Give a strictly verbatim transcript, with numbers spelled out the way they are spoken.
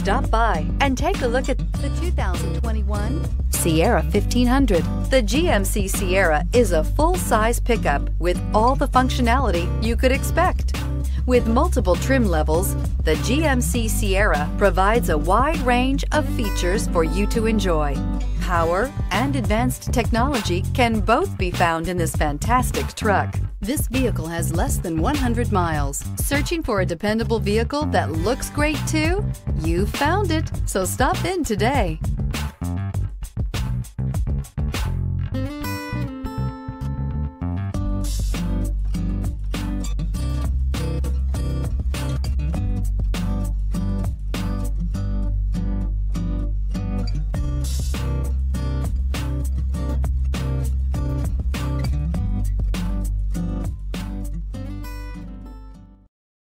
Stop by and take a look at the two thousand twenty-one Sierra fifteen hundred. The G M C Sierra is a full-size pickup with all the functionality you could expect. With multiple trim levels, the G M C Sierra provides a wide range of features for you to enjoy. Power and advanced technology can both be found in this fantastic truck. This vehicle has less than one hundred miles. Searching for a dependable vehicle that looks great too? You found it, so stop in today.